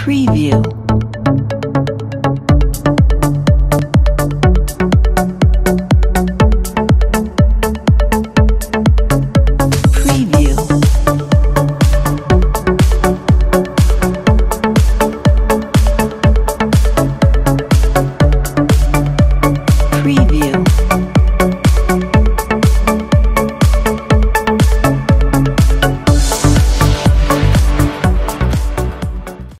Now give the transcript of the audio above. Preview.